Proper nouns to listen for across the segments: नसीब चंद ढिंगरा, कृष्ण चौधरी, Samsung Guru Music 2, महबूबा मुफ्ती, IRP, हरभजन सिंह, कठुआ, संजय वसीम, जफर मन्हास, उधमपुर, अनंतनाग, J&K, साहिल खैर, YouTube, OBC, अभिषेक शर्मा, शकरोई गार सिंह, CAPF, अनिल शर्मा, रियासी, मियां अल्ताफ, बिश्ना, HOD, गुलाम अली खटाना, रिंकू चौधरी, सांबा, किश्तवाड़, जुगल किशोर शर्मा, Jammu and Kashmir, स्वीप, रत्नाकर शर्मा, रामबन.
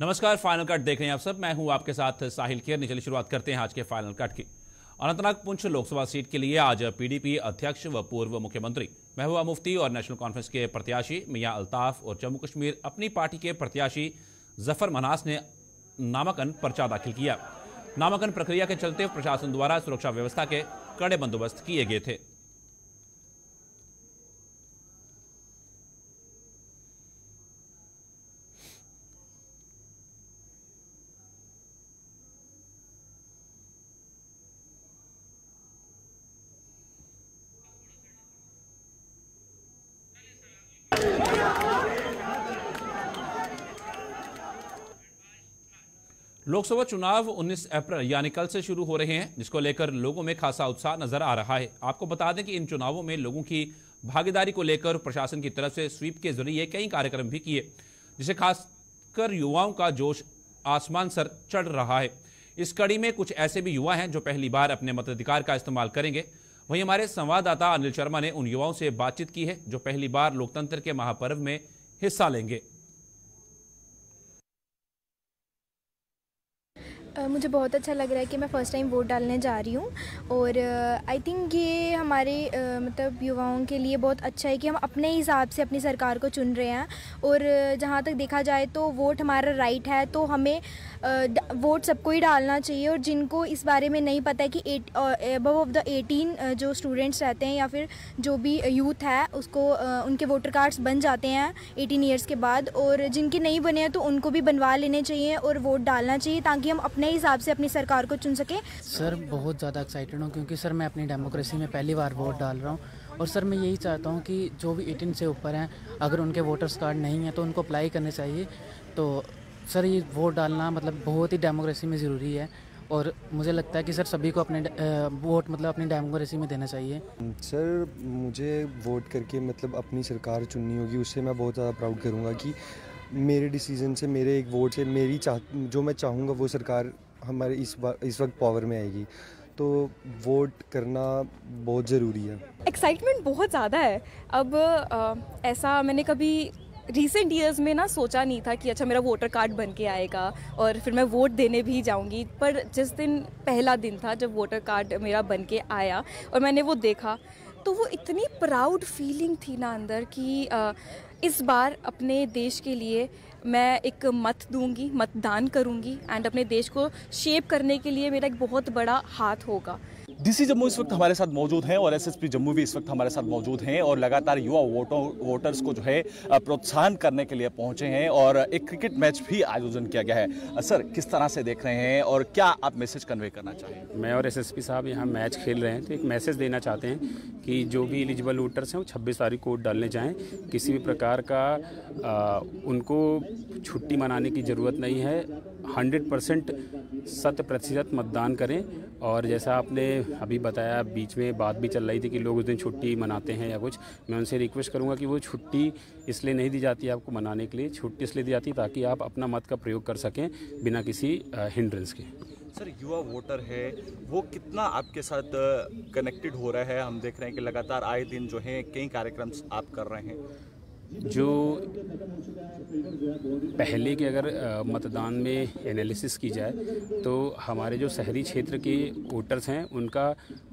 नमस्कार, final cut देख रहे हैं आप सब। मैं हूं आपके साथ साहिल खैर। निचली शुरुआत करते हैं आज के फाइनल कट की। अनंतनाग पुंछ लोकसभा सीट के लिए आज पीडीपी अध्यक्ष व पूर्व मुख्यमंत्री महबूबा मुफ्ती और नेशनल कॉन्फ्रेंस के प्रत्याशी मियां अल्ताफ और जम्मू कश्मीर अपनी पार्टी के प्रत्याशी जफर मन्हास ने नामांकन पर्चा दाखिल किया। नामांकन प्रक्रिया के चलते प्रशासन द्वारा सुरक्षा व्यवस्था के कड़े बंदोबस्त किए गए थे। लोकसभा चुनाव 19 अप्रैल यानी कल से शुरू हो रहे हैं, जिसको लेकर लोगों में खासा उत्साह नजर आ रहा है। आपको बता दें कि इन चुनावों में लोगों की भागीदारी को लेकर प्रशासन की तरफ से स्वीप के जरिए कई कार्यक्रम भी किए, जिसे खासकर युवाओं का जोश आसमान सर चढ़ रहा है। इस कड़ी में कुछ ऐसे भी युवा हैं जो पहली बार अपने मताधिकार का इस्तेमाल करेंगे। वहीं हमारे संवाददाता अनिल शर्मा ने उन युवाओं से बातचीत की है जो पहली बार लोकतंत्र के महापर्व में हिस्सा लेंगे। मुझे बहुत अच्छा लग रहा है कि मैं फ़र्स्ट टाइम वोट डालने जा रही हूँ और आई थिंक ये हमारे मतलब युवाओं के लिए बहुत अच्छा है कि हम अपने हिसाब से अपनी सरकार को चुन रहे हैं। और जहाँ तक देखा जाए तो वोट हमारा राइट है, तो हमें वोट सबको ही डालना चाहिए। और जिनको इस बारे में नहीं पता है कि अबव ऑफ द 18 जो स्टूडेंट्स रहते हैं या फिर जो भी यूथ है उसको उनके वोटर कार्ड्स बन जाते हैं 18 ईयर्स के बाद, और जिनके नहीं बने हैं तो उनको भी बनवा लेने चाहिए और वोट डालना चाहिए ताकि हम अपने हिसाब से अपनी सरकार को चुन सके। सर बहुत ज़्यादा एक्साइटेड हूँ क्योंकि सर मैं अपनी डेमोक्रेसी में पहली बार वोट डाल रहा हूँ। और सर मैं यही चाहता हूँ कि जो भी 18 से ऊपर हैं, अगर उनके वोटर्स कार्ड नहीं है तो उनको अप्लाई करने चाहिए। तो सर ये वोट डालना मतलब बहुत ही डेमोक्रेसी में ज़रूरी है और मुझे लगता है कि सर सभी को अपने वोट मतलब अपनी डेमोक्रेसी में देना चाहिए। सर मुझे वोट करके मतलब अपनी सरकार चुननी होगी, उससे मैं बहुत ज़्यादा प्राउड करूँगा कि मेरे डिसीजन से, मेरे एक वोट से मेरी जो मैं चाहूँगा वो सरकार हमारे इस वक्त पावर में आएगी। तो वोट करना बहुत ज़रूरी है। एक्साइटमेंट बहुत ज़्यादा है। अब ऐसा मैंने कभी रिसेंट ईयर्स में ना सोचा नहीं था कि अच्छा मेरा वोटर कार्ड बन के आएगा और फिर मैं वोट देने भी जाऊंगी। पर जिस दिन पहला दिन था जब वोटर कार्ड मेरा बन के आया और मैंने वो देखा तो वो इतनी प्राउड फीलिंग थी ना अंदर कि इस बार अपने देश के लिए मैं एक मत दूंगी, मतदान करूंगी एंड अपने देश को शेप करने के लिए मेरा एक बहुत बड़ा हाथ होगा। डीसी जम्मू इस वक्त हमारे साथ मौजूद हैं और एसएसपी जम्मू भी इस वक्त हमारे साथ मौजूद हैं और लगातार युवा वोटर्स को जो है प्रोत्साहन करने के लिए पहुंचे हैं और एक क्रिकेट मैच भी आयोजन किया गया है। सर किस तरह से देख रहे हैं और क्या आप मैसेज कन्वे करना चाहेंगे? मैं और एसएसपी साहब यहाँ मैच खेल रहे हैं तो एक मैसेज देना चाहते हैं कि जो भी एलिजिबल वोटर्स हैं वो 26 तारीख को वोट डालने जाएँ। किसी भी प्रकार का उनको छुट्टी मनाने की ज़रूरत नहीं है। 100% 100% मतदान करें। और जैसा आपने अभी बताया, बीच में बात भी चल रही थी कि लोग उस दिन छुट्टी मनाते हैं या कुछ, मैं उनसे रिक्वेस्ट करूंगा कि वो छुट्टी इसलिए नहीं दी जाती आपको मनाने के लिए, छुट्टी इसलिए दी जाती ताकि आप अपना मत का प्रयोग कर सकें बिना किसी हिंड्रेंस के। सर युवा वोटर है वो कितना आपके साथ कनेक्टेड हो रहा है? हम देख रहे हैं कि लगातार आए दिन जो है कई कार्यक्रम आप कर रहे हैं। जो पहले के अगर मतदान में एनालिसिस की जाए तो हमारे जो शहरी क्षेत्र के वोटर्स हैं उनका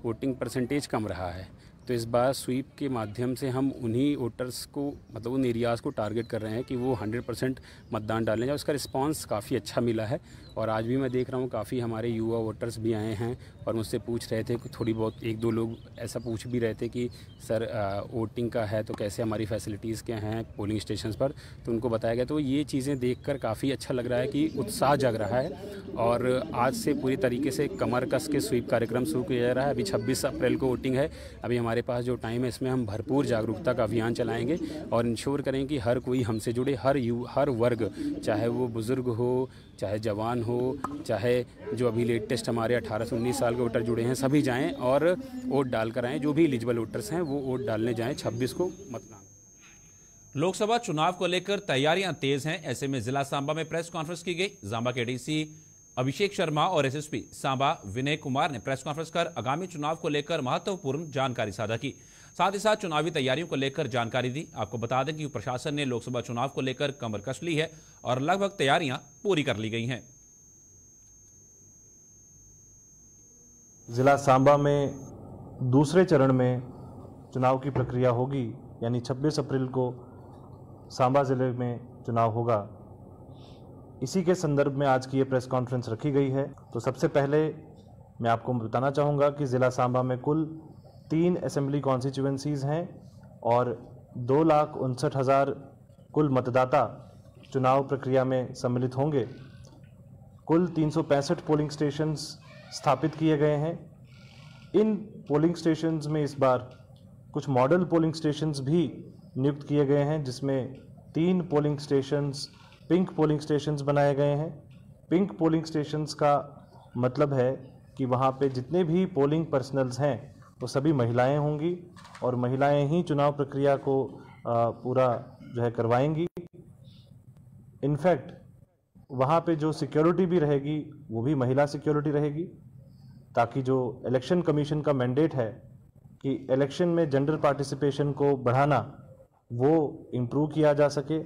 वोटिंग परसेंटेज कम रहा है, तो इस बार स्वीप के माध्यम से हम उन्हीं वोटर्स को मतलब उन एरियाज़ को टारगेट कर रहे हैं कि वो 100% मतदान डालें। और उसका रिस्पांस काफ़ी अच्छा मिला है और आज भी मैं देख रहा हूँ काफ़ी हमारे युवा वोटर्स भी आए हैं और मुझसे पूछ रहे थे, थोड़ी बहुत एक दो लोग ऐसा पूछ भी रहे थे कि सर वोटिंग का है तो कैसे हमारी फैसिलिटीज़ क्या हैं पोलिंग स्टेशन पर, तो उनको बताया गया। तो ये चीज़ें देख काफ़ी अच्छा लग रहा है कि उत्साह जग रहा है और आज से पूरी तरीके से कमर कस के स्वीप कार्यक्रम शुरू किया जा रहा है। अभी 26 अप्रैल को वोटिंग है, अभी हमारे पास जो टाइम है इसमें हम भरपूर जागरूकता का अभियान चलाएंगे और इंश्योर करें कि हर कोई हमसे जुड़े, हर वर्ग, चाहे वो बुज़ुर्ग हो, चाहे जवान हो, चाहे जो अभी लेटेस्ट हमारे 18 से 19 साल के वोटर जुड़े हैं, सभी जाएं और वोट डाल कर आएँ। जो भी एलिजिबल वोटर्स हैं वो वोट डालने जाएँ 26 को मतदान। लोकसभा चुनाव को लेकर तैयारियाँ तेज़ हैं, ऐसे में ज़िला सांबा में प्रेस कॉन्फ्रेंस की गई। सांबा के डीसी अभिषेक शर्मा और एसएसपी सांबा विनय कुमार ने प्रेस कॉन्फ्रेंस कर आगामी चुनाव को लेकर महत्वपूर्ण जानकारी साझा की। साथ ही साथ चुनावी तैयारियों को लेकर जानकारी दी। आपको बता दें कि प्रशासन ने लोकसभा चुनाव को लेकर कमर कस ली है और लगभग तैयारियां पूरी कर ली गई हैं। जिला सांबा में दूसरे चरण में चुनाव की प्रक्रिया होगी, यानी 26 अप्रैल को सांबा जिले में चुनाव होगा। इसी के संदर्भ में आज की ये प्रेस कॉन्फ्रेंस रखी गई है। तो सबसे पहले मैं आपको बताना चाहूँगा कि ज़िला सांबा में कुल 3 असेंबली कॉन्स्टिट्यूएंसीज़ हैं और 2,59,000 कुल मतदाता चुनाव प्रक्रिया में सम्मिलित होंगे। कुल 365 पोलिंग स्टेशंस स्थापित किए गए हैं। इन पोलिंग स्टेशंस में इस बार कुछ मॉडल पोलिंग स्टेशंस भी नियुक्त किए गए हैं, जिसमें 3 polling stations pink polling stations बनाए गए हैं। पिंक पोलिंग स्टेशंस का मतलब है कि वहाँ पे जितने भी पोलिंग पर्सनल्स हैं वो सभी महिलाएं होंगी और महिलाएं ही चुनाव प्रक्रिया को पूरा जो है करवाएंगी। इनफैक्ट वहाँ पे जो सिक्योरिटी भी रहेगी वो भी महिला सिक्योरिटी रहेगी, ताकि जो इलेक्शन कमीशन का मैंडेट है कि इलेक्शन में जेंडर पार्टिसिपेशन को बढ़ाना, वो इम्प्रूव किया जा सके।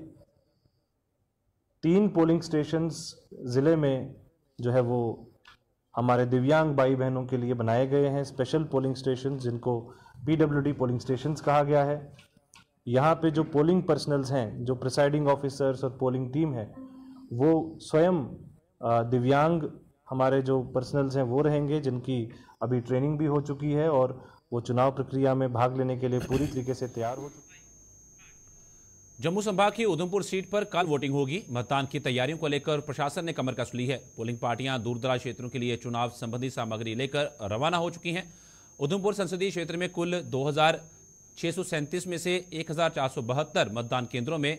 3 पोलिंग स्टेशंस ज़िले में जो है वो हमारे दिव्यांग भाई बहनों के लिए बनाए गए हैं, स्पेशल पोलिंग स्टेशंस जिनको PWD पोलिंग स्टेशंस कहा गया है। यहाँ पे जो पोलिंग पर्सनल्स हैं, जो प्रिसाइडिंग ऑफिसर्स और पोलिंग टीम है, वो स्वयं दिव्यांग हमारे जो पर्सनल्स हैं वो रहेंगे, जिनकी अभी ट्रेनिंग भी हो चुकी है और वो चुनाव प्रक्रिया में भाग लेने के लिए पूरी तरीके से तैयार हो चुके हैं। जम्मू संभाग की उधमपुर सीट पर कल वोटिंग होगी। मतदान की तैयारियों को लेकर प्रशासन ने कमर कस ली है। पोलिंग पार्टियां दूरदराज क्षेत्रों के लिए चुनाव संबंधी सामग्री लेकर रवाना हो चुकी हैं। उधमपुर संसदीय क्षेत्र में कुल 2637 में से 1472 मतदान केंद्रों में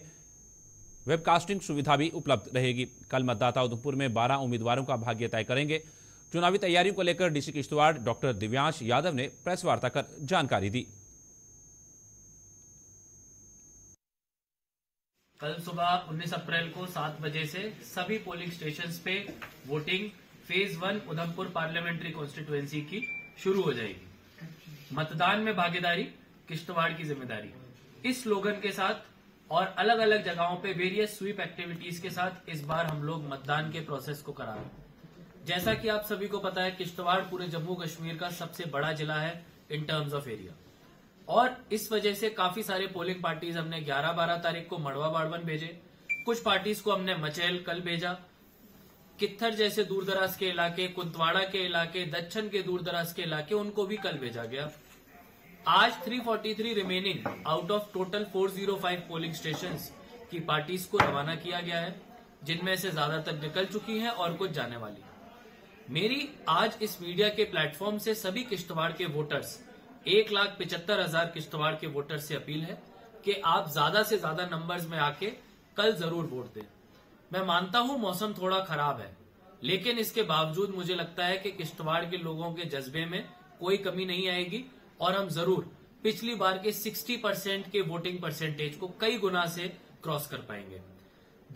वेबकास्टिंग सुविधा भी उपलब्ध रहेगी। कल मतदाता उधमपुर में 12 उम्मीदवारों का भाग्य तय करेंगे। चुनावी तैयारियों को लेकर डीसी किश्तवाड़ डॉक्टर दिव्यांश यादव ने प्रेस वार्ता कर जानकारी दी। कल सुबह 19 अप्रैल को 7 बजे से सभी पोलिंग स्टेशंस पे voting phase 1 उधमपुर parliamentary constituency की शुरू हो जाएगी। मतदान में भागीदारी किश्तवाड़ की जिम्मेदारी, इस स्लोगन के साथ और अलग अलग जगहों पे वेरियस स्वीप एक्टिविटीज के साथ इस बार हम लोग मतदान के प्रोसेस को करा रहे हैं। जैसा कि आप सभी को पता है, किश्तवाड़ पूरे जम्मू कश्मीर का सबसे बड़ा जिला है इन टर्म्स ऑफ एरिया, और इस वजह से काफी सारे पोलिंग पार्टीज हमने 11-12 तारीख को मड़वा बाड़वन भेजे। कुछ पार्टीज को हमने मचैल कल भेजा। कित्थर जैसे दूरदराज के इलाके, कुंतवाड़ा के इलाके, दक्षिण के दूरदराज के इलाके, उनको भी कल भेजा गया। आज 343 remaining out of total 405 polling stations की पार्टीज को रवाना किया गया है, जिनमें से ज्यादातर निकल चुकी है और कुछ जाने वाली है। मेरी आज इस मीडिया के प्लेटफॉर्म से सभी किश्तवाड़ के वोटर्स, 1,75,000 किश्तवाड़ के वोटर से अपील है कि आप ज्यादा से ज्यादा नंबर्स में आके कल जरूर वोट दें। मैं मानता हूं मौसम थोड़ा खराब है, लेकिन इसके बावजूद मुझे लगता है कि किश्तवाड़ के लोगों के जज्बे में कोई कमी नहीं आएगी और हम जरूर पिछली बार के 60% के वोटिंग परसेंटेज को कई गुना से क्रॉस कर पाएंगे।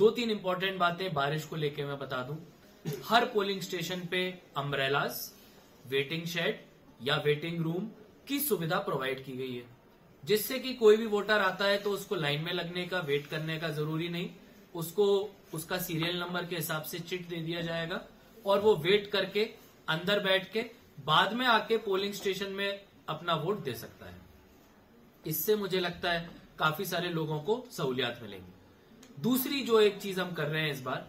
2-3 इंपॉर्टेंट बातें बारिश को लेकर मैं बता दूं। हर पोलिंग स्टेशन पे अम्ब्रेलास, वेटिंग शेड या वेटिंग रूम की सुविधा प्रोवाइड की गई है, जिससे कि कोई भी वोटर आता है तो उसको लाइन में लगने का, वेट करने का जरूरी नहीं। उसको उसका सीरियल नंबर के हिसाब से चिट दे दिया जाएगा और वो वेट करके अंदर बैठ के बाद में आके पोलिंग स्टेशन में अपना वोट दे सकता है। इससे मुझे लगता है काफी सारे लोगों को सहूलियत मिलेगी। दूसरी जो एक चीज हम कर रहे हैं इस बार,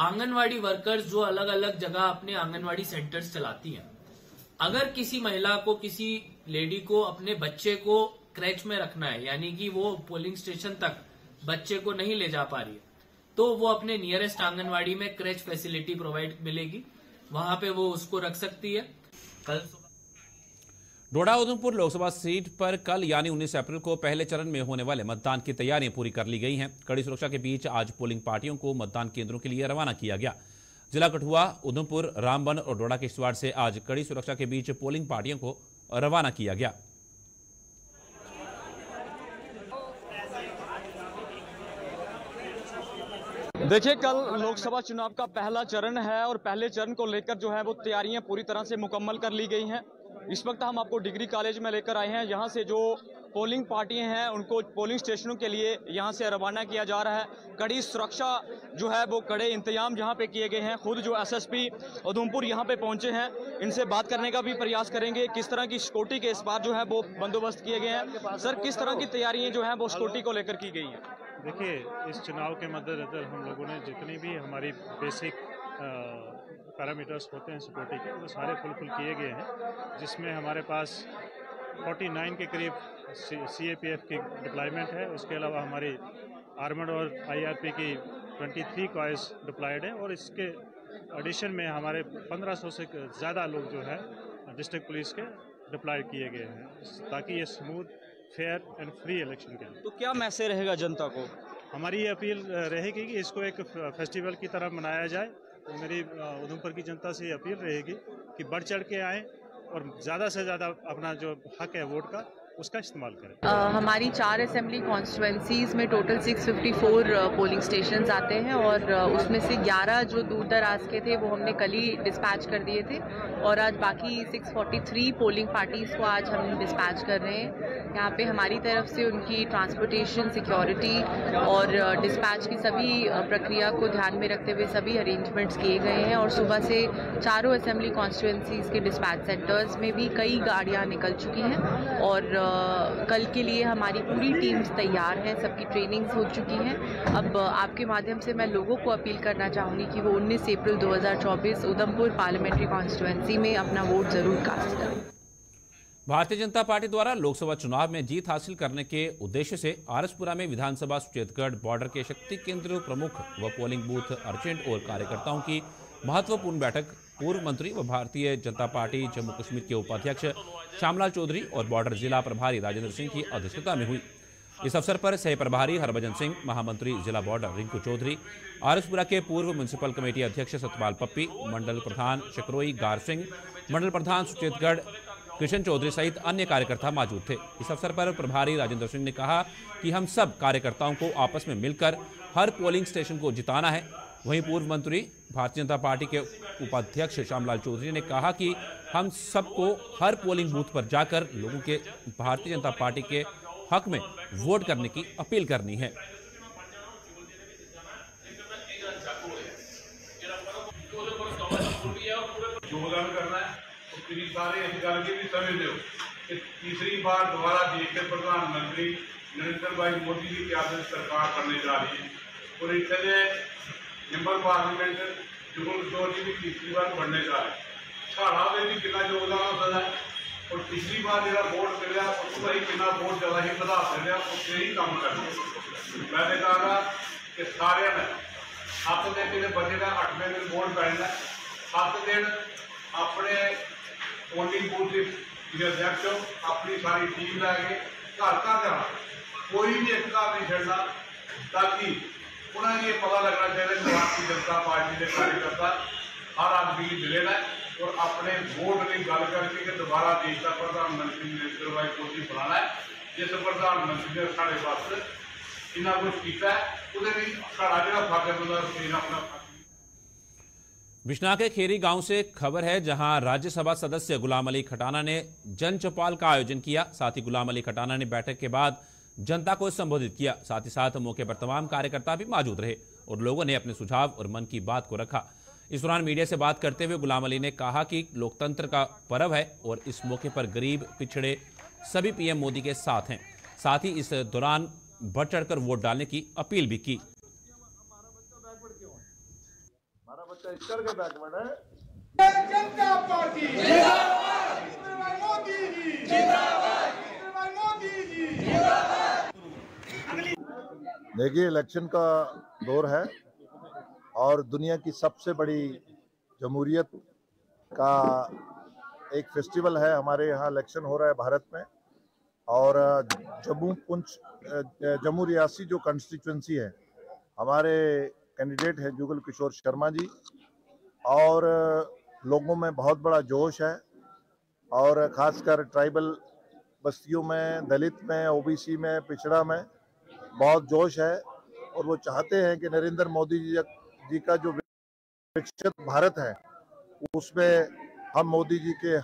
आंगनवाड़ी वर्कर्स जो अलग अलग जगह अपने आंगनवाड़ी सेंटर्स चलाती है, अगर किसी महिला को, किसी लेडी को अपने बच्चे को क्रैच में रखना है, यानी कि वो पोलिंग स्टेशन तक बच्चे को नहीं ले जा पा रही है, तो वो अपने नियरेस्ट आंगनवाड़ी में क्रैच फैसिलिटी प्रोवाइड मिलेगी, वहां पे वो उसको रख सकती है। कल डोडा उधमपुर लोकसभा सीट पर कल यानी 19 अप्रैल को पहले चरण में होने वाले मतदान की तैयारियां पूरी कर ली गई हैं। कड़ी सुरक्षा के बीच आज पोलिंग पार्टियों को मतदान केंद्रों के लिए रवाना किया गया। जिला कठुआ, उधमपुर, रामबन और डोडा किश्तवाड़ से आज कड़ी सुरक्षा के बीच पोलिंग पार्टियों को रवाना किया गया। देखिए, कल लोकसभा चुनाव का पहला चरण है और पहले चरण को लेकर जो है वो तैयारियां पूरी तरह से मुकम्मल कर ली गई हैं। इस वक्त हम आपको डिग्री कॉलेज में लेकर आए हैं। यहाँ से जो पोलिंग पार्टियां हैं उनको पोलिंग स्टेशनों के लिए यहाँ से रवाना किया जा रहा है। कड़ी सुरक्षा जो है वो कड़े इंतजाम यहाँ पे किए गए हैं। खुद जो एसएसपी उधमपुर यहाँ पे पहुँचे हैं, इनसे बात करने का भी प्रयास करेंगे। किस तरह की सिक्योरिटी के इस बार जो है वो बंदोबस्त किए गए हैं। सर, किस तरह की तैयारियाँ जो हैं वो सिक्योरिटी को लेकर की गई हैं? देखिए, इस चुनाव के मद्देनज़र हम लोगों ने जितनी भी हमारी बेसिक पैरामीटर्स होते हैं सिक्योरिटी के, वो सारे फुलफिल किए गए हैं, जिसमें हमारे पास 49 के करीब CAPF की डिप्लॉयमेंट है। उसके अलावा हमारी आर्मड और IRP की 23 कॉयज डिप्लॉयड है, और इसके एडिशन में हमारे 1500 से ज़्यादा लोग जो है डिस्ट्रिक्ट पुलिस के डिप्लॉय किए गए हैं, ताकि ये smooth, fair and free election के लिए। तो क्या मैसेज रहेगा जनता को? हमारी ये अपील रहेगी कि इसको एक फेस्टिवल की तरह मनाया जाए। तो मेरी उधमपुर की जनता से ये अपील रहेगी कि बढ़ चढ़ के आएँ और ज़्यादा से ज़्यादा अपना जो हक है वोट का, उसका इस्तेमाल करें। हमारी 4 असेंबली कॉन्स्टिट्यूंसीज़ में टोटल 654 पोलिंग स्टेशन आते हैं, और उसमें से 11 जो दूर दराज के थे वो हमने कल ही डिस्पैच कर दिए थे, और आज बाकी 643 पोलिंग पार्टीज़ को आज हम डिस्पैच कर रहे हैं। यहाँ पे हमारी तरफ से उनकी ट्रांसपोर्टेशन, सिक्योरिटी और डिस्पैच की सभी प्रक्रिया को ध्यान में रखते हुए सभी अरेंजमेंट्स किए गए हैं, और सुबह से चारों असेंबली कॉन्स्टिट्यूंसीज़ के डिस्पैच सेंटर्स में भी कई गाड़ियाँ निकल चुकी हैं, और कल के लिए हमारी पूरी टीम्स तैयार हैं। सबकी ट्रेनिंग्स हो चुकी हैं। अब आपके माध्यम से मैं लोगों को अपील करना चाहूँगी कि वो 19 अप्रैल 2024 उधमपुर पार्लियामेंट्री कॉन्स्टिट्यूएंसी में अपना वोट ज़रूर कास्ट करें। भारतीय जनता पार्टी द्वारा लोकसभा चुनाव में जीत हासिल करने के उद्देश्य से आरएसपुरा में विधानसभा सुचेतगढ़ बॉर्डर के शक्ति केंद्र प्रमुख व पोलिंग बूथ अर्जेंट और कार्यकर्ताओं की महत्वपूर्ण बैठक पूर्व मंत्री व भारतीय जनता पार्टी जम्मू कश्मीर के उपाध्यक्ष श्यामला चौधरी और बॉर्डर जिला प्रभारी राजेंद्र सिंह की अध्यक्षता में हुई। इस अवसर पर सह प्रभारी हरभजन सिंह, महामंत्री जिला बॉर्डर रिंकू चौधरी, आरएसपुरा के पूर्व म्यूनसिपल कमेटी अध्यक्ष सतपाल पप्पी, मंडल प्रधान शकरोई गार सिंह, मंडल प्रधान सुचेतगढ़ कृष्ण चौधरी सहित अन्य कार्यकर्ता मौजूद थे। इस अवसर पर प्रभारी राजेंद्र सिंह ने कहा कि हम सब कार्यकर्ताओं को आपस में मिलकर हर पोलिंग स्टेशन को जिताना है। वहीं पूर्व मंत्री भारतीय जनता पार्टी के उपाध्यक्ष श्यामलाल चौधरी ने कहा कि हम सबको हर पोलिंग बूथ पर जाकर लोगों के भारतीय जनता पार्टी के हक में वोट करने की अपील करनी है। तीसरी बार दोबारा देश के प्रधानमंत्री नरेंद्र भाई मोदी जी की आदर्श सरकार करने जा रही है, और इसलिए मेंबर पार्लियामेंट जुगल किशोर जी भी तीसरी बार बढ़ने जा रहे हैं। झाड़ा में भी कितना योगदान होता है, और पिछली बार जरा वोट चलिया उसको ही कितना वोट ज़्यादा ही बढ़ा चलिया, उससे ही काम कर। मैंने कहा कि सारे ने सत्त दिन बचे का 8वें दिन वोट पैना, 7 दिन अपने पोलिंग बूथ के अध्यक्ष अपनी सारी टीम लैके घर घर जाना, कोई भी एक घर नहीं छड़ना, ताकि उन्हें ये पता लगना चाहिए कि भारतीय जनता पार्टी के कार्यकर्ता हर आदमी की जिले में और अपने वोट की गल करके कि दोबारा देश का प्रधानमंत्री नरेंद्र भाई मोदी बनाना है। जिस प्रधानमंत्री ने साढ़े पास इन्ना कुछ किया उसके साढ़ा जो फर्क अपना। बिश्ना के खेरी गांव से खबर है, जहां राज्यसभा सदस्य गुलाम अली खटाना ने जन चौपाल का आयोजन किया। साथ ही गुलाम अली खटाना ने बैठक के बाद जनता को संबोधित किया। साथ ही साथ मौके पर तमाम कार्यकर्ता भी मौजूद रहे और लोगों ने अपने सुझाव और मन की बात को रखा। इस दौरान मीडिया से बात करते हुए गुलाम अली ने कहा कि लोकतंत्र का पर्व है और इस मौके पर गरीब पिछड़े सभी PM मोदी के साथ हैं। साथ ही इस दौरान बढ़ चढ़कर वोट डालने की अपील भी की। करके बैकवर्ड है। जनता पार्टी जिंदाबाद, मोदी जी जिंदाबाद, मोदी जी जिंदाबाद। देखिए, इलेक्शन का दौर है और दुनिया की सबसे बड़ी जमहूरियत का एक फेस्टिवल है। हमारे यहाँ इलेक्शन हो रहा है भारत में, और जम्मू रियासी जो कॉन्स्टिट्यूंसी है, हमारे कैंडिडेट है जुगल किशोर शर्मा जी, और लोगों में बहुत बड़ा जोश है, और ख़ासकर ट्राइबल बस्तियों में, दलित में, OBC में, पिछड़ा में बहुत जोश है, और वो चाहते हैं कि नरेंद्र मोदी जी का जो विकसित भारत है उसमें हम मोदी जी के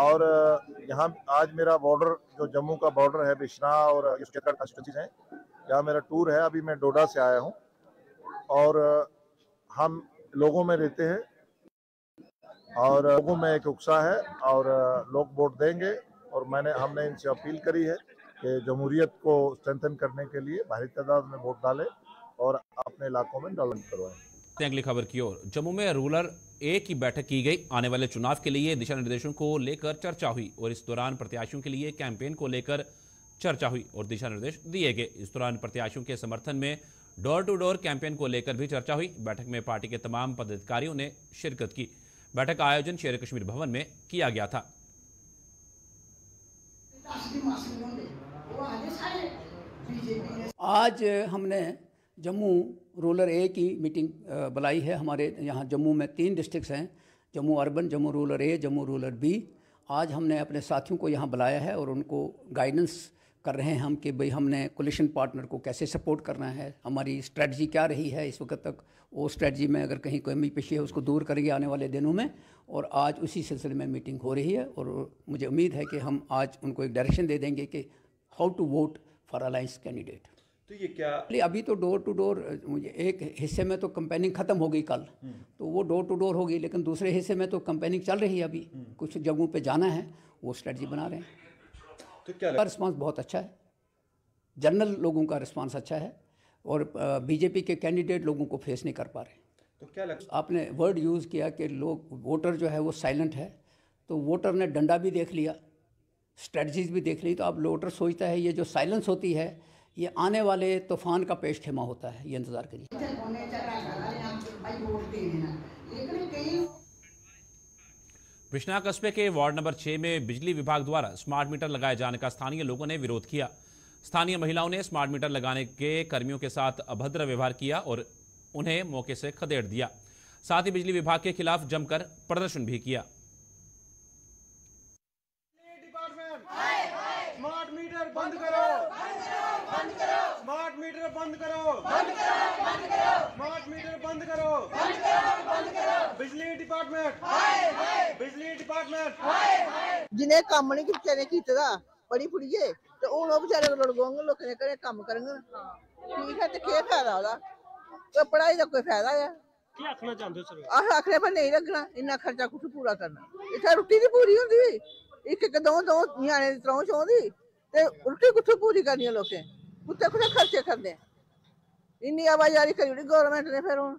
और यहाँ आज मेरा बॉर्डर जो जम्मू का बॉर्डर है बिश्ना और कॉन्स्टिट्यूंसी है, यहाँ मेरा टूर है। अभी मैं डोडा से आया हूँ और हम लोगों में रहते हैं और लोगों में एक उत्साह है और लोग वोट देंगे। और हमने इनसे अपील करी है कि जमहूरियत को स्ट्रेंथन करने के लिए भारी तादाद में वोट डालें और अपने इलाकों में डेवलपमेंट करवाएं। अगली खबर की ओर, जम्मू में रूरल ए की बैठक की गई। आने वाले चुनाव के लिए दिशा निर्देशों को लेकर चर्चा हुई और इस दौरान प्रत्याशियों के लिए कैंपेन को लेकर चर्चा हुई और दिशा निर्देश दिए गए। इस दौरान प्रत्याशियों के समर्थन में डोर टू डोर कैंपेन को लेकर भी चर्चा हुई। बैठक में पार्टी के तमाम पदाधिकारियों ने शिरकत की। बैठक का आयोजन शेर कश्मीर भवन में किया गया था। आज हमने जम्मू रूरल ए की मीटिंग बुलाई है। हमारे यहाँ जम्मू में 3 डिस्ट्रिक्ट्स हैं, Jammu urban, Jammu rural A, Jammu rural B. आज हमने अपने साथियों को यहाँ बुलाया है और उनको गाइडेंस कर रहे हैं हम कि भाई हमने कोलिशन पार्टनर को कैसे सपोर्ट करना है, हमारी स्ट्रेटजी क्या रही है इस वक्त तक, वो स्ट्रेटजी में अगर कहीं कमी पेशी है उसको दूर करेंगे आने वाले दिनों में। और आज उसी सिलसिले में मीटिंग हो रही है और मुझे उम्मीद है कि हम आज उनको एक डायरेक्शन दे देंगे कि how to vote for alliance candidate. तो ये क्या अभी तो डोर टू डोर, एक हिस्से में तो कंपेनिंग खत्म हो गई कल, तो वो डोर टू डोर होगी, लेकिन दूसरे हिस्से में तो कंपेनिंग चल रही है। अभी कुछ जगहों पे जाना है, वो स्ट्रेटजी बना रहे हैं। तो क्या रिस्पांस बहुत अच्छा है, जनरल लोगों का रिस्पांस अच्छा है और बीजेपी के कैंडिडेट लोगों को फेस नहीं कर पा रहे। तो क्या आपने वर्ड यूज़ किया कि लोग वोटर जो है वो साइलेंट है, तो वोटर ने डंडा भी देख लिया, स्ट्रेटजीज भी देख ली। तो आप वोटर सोचता है ये जो साइलेंस होती है ये आने वाले तूफान का पेश खेमा होता है, ये इंतजार करिए। बिश्ना कस्बे के वार्ड नंबर 6 में बिजली विभाग द्वारा स्मार्ट मीटर लगाए जाने का स्थानीय लोगों ने विरोध किया। स्थानीय महिलाओं ने स्मार्ट मीटर लगाने के कर्मियों के साथ अभद्र व्यवहार किया और उन्हें मौके से खदेड़ दिया। साथ ही बिजली विभाग के खिलाफ जमकर प्रदर्शन भी किया। जिन्हें कम नहीं बेचारे कीते दा पढ़ी फुड़िये ते हुण ओह बेचारे लड़गोंगे, लोकें दे घरें कम करनगे, ठीक है ते केह् फायदा ओहदा? कोई पढ़ाई दा कोई फायदा ऐ? ਕੀ ਆਖਣਾ ਚਾਹੁੰਦੇ ਸਰ? ਆਹ ਆਖਰੇ ਪਰ ਨਹੀਂ ਲੱਗਣਾ, ਇੰਨਾ ਖਰਚਾ ਕੁਝ ਪੂਰਾ ਕਰਨਾ। ਇੱਥੇ ਰੋਟੀ ਨਹੀਂ ਪੂਰੀ ਹੁੰਦੀ, ਇੱਕ ਦੋ ਨਿਆਣੇ ਦੀ ਤਰ੍ਹਾਂ ਚੋਂਦੀ ਤੇ ਰੋਟੀ ਕੁੱਥੋਂ ਪੂਰੀ ਕਰਨੀ ਲੋਕੇ? ਕੁੱਤੇ ਕੁੱਤੇ ਖਰਚੇ ਕਰਦੇ। ਇੰਨੀ ਆਵਾਜ਼ਾਰੀ ਕਰੀ ਜਿਹੜੀ ਗਵਰਨਮੈਂਟ ਨੇ, ਫਿਰ ਹੁਣ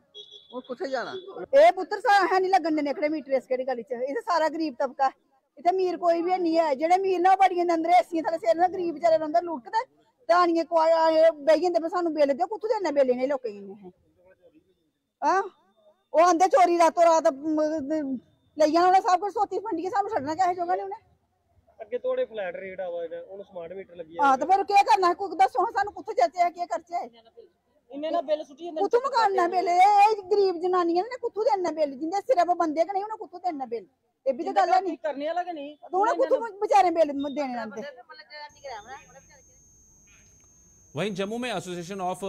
ਕਿੱਥੇ ਜਾਣਾ? ਇਹ ਪੁੱਤਰ ਸਾਹ ਨਹੀਂ ਲੱਗਣ ਦੇ ਨੇਕੜੇ ਮੀਟਰੇਸ ਕਿਹੜੀ ਗੱਲ ਚ? ਇਹ ਸਾਰਾ ਗਰੀਬ ਤਬਕਾ, ਇੱਥੇ ਅਮੀਰ ਕੋਈ ਵੀ ਨਹੀਂ ਹੈ। ਜਿਹੜੇ ਅਮੀਰ ਨਾ ਬੜੀਆਂ ਦੇ ਅੰਦਰ ਏਸੀਆਂ ਥੱਲੇ ਸਿਰ ਨਾਲ ਗਰੀਬ ਵਿਚਾਰੇ ਰੰਦਰ ਲੁੱਟਦੇ ਦਾਣੀਆਂ ਕੋਆ ਬੈ ਜਾਂਦੇ। ਪਰ ਸਾਨੂੰ ਬਿੱਲ ਦਿਓ, ਕੁੱਥੋਂ ਦੇਣਾ ਬਿੱਲ ਇਹਨੇ ਲੋਕਾਂ ਨੂੰ? ਆ ਉਹ ਆਂਦੇ ਚੋਰੀ ਰਾਤੋਂ ਰਾਤ ਲੈ ਜਾਣਾ, ਉਹਨੇ ਸਭ ਕੁਝ ਸੋਤੀ ਫੰਡੀ ਕੇ ਸਾਨੂੰ ਛੱਡਣਾ ਚਾਹੇ ਜੋਗਾ ਨੇ ਉਹਨੇ। ਅੱਗੇ ਤੋੜੇ ਫਲੈਟ ਰੇਟ ਆਵਾ ਇਹਦਾ, ਉਹਨੂੰ ਸਮਾਰਟ ਮੀਟਰ ਲੱਗੀ ਆ। ਹਾਂ ਤਾਂ ਫਿਰ ਕੀ ਕਰਨਾ? ਕੋਈ ਦੱਸੋ ਸਾਨੂੰ ਕਿੱਥੇ ਜਾਤੇ ਹੈ, ਕੀ ਖਰਚੇ ਇੰਨੇ ਨਾ ਬਿੱਲ ਸੁੱਟੀ ਜਾਂਦੇ, ਕਿੱਥੋਂ ਮਕਾਨਾ ਬਿੱਲ? ਇਹ ਗਰੀਬ ਜਨਾਨੀਆਂ ਨੇ ਕਿੱਥੋਂ ਦੇਣਾ ਬਿੱਲ? ਜਿੰਦੇ ਸਿਰਫ ਬੰਦੇ ਕਿ ਨਹੀਂ ਉਹਨੇ ਕਿੱਥੋਂ ਦੇਣਾ ਬਿੱਲ? ਇਹ ਵੀ ਤਾਂ ਗੱਲ ਹੈ ਨਹੀਂ ਕਰਨੇ ਵਾਲਾ ਕਿ ਨਹੀਂ, ਉਹਨੇ ਕਿੱਥੋਂ ਵਿਚਾਰੇ ਬਿੱਲ ਦੇਣੇ ਆਂਦੇ। वहीं जम्मू में association of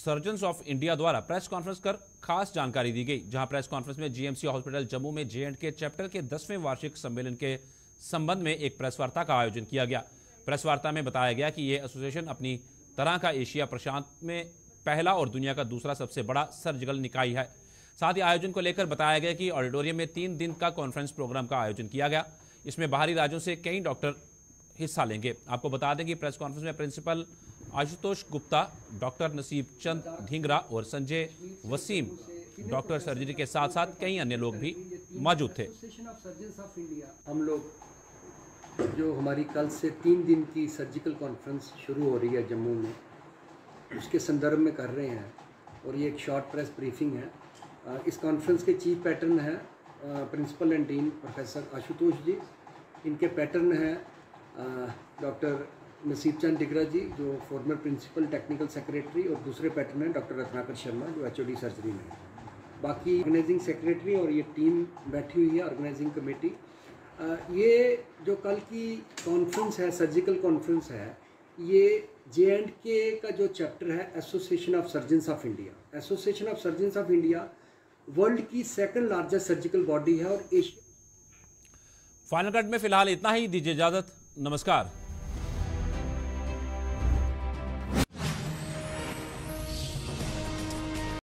surgeons of India द्वारा प्रेस कॉन्फ्रेंस कर खास जानकारी दी गई, जहां प्रेस कॉन्फ्रेंस में जीएमसी हॉस्पिटल जम्मू में जे&के चैप्टर के 10वें वार्षिक सम्मेलन के संबंध में एक प्रेस वार्ता का आयोजन किया गया। प्रेस वार्ता में बताया गया कि ये एसोसिएशन अपनी तरह का एशिया प्रशांत में पहला और दुनिया का दूसरा सबसे बड़ा सर्जिकल निकाय है। साथ ही आयोजन को लेकर बताया गया कि ऑडिटोरियम में 3 दिन का कॉन्फ्रेंस प्रोग्राम का आयोजन किया गया। इसमें बाहरी राज्यों से कई डॉक्टर हिस्सा लेंगे। आपको बता दें कि प्रेस कॉन्फ्रेंस में प्रिंसिपल आशुतोष गुप्ता, डॉक्टर नसीब चंद ढिंगरा और संजय वसीम डॉक्टर सर्जरी के साथ साथ कई अन्य लोग भी मौजूद थे। हम लोग जो हमारी कल से 3 दिन की सर्जिकल कॉन्फ्रेंस शुरू हो रही है जम्मू में, उसके संदर्भ में कर रहे हैं और ये एक शॉर्ट प्रेस ब्रीफिंग है। इस कॉन्फ्रेंस के चीफ पैटर्न है principal and dean professor Ashutosh ji, इनके पैटर्न हैं डॉक्टर नसीब चंद ढिंगरा जी जो फॉर्मर प्रिंसिपल टेक्निकल सेक्रेटरी, और दूसरे पैटर्न है डॉक्टर रत्नाकर शर्मा जो HOD सर्जरी में। बाकी ऑर्गेनाइजिंग सेक्रेटरी और ये टीम बैठी हुई है, ऑर्गेनाइजिंग कमेटी। ये जो कल की कॉन्फ्रेंस है, सर्जिकल कॉन्फ्रेंस है, ये J&K का जो चैप्टर है association of surgeons of India, association of surgeons of India world की 2nd लार्जेस्ट सर्जिकल बॉडी है और फाइनल कट में फिलहाल इतना ही, दीजिए इजाजत, नमस्कार।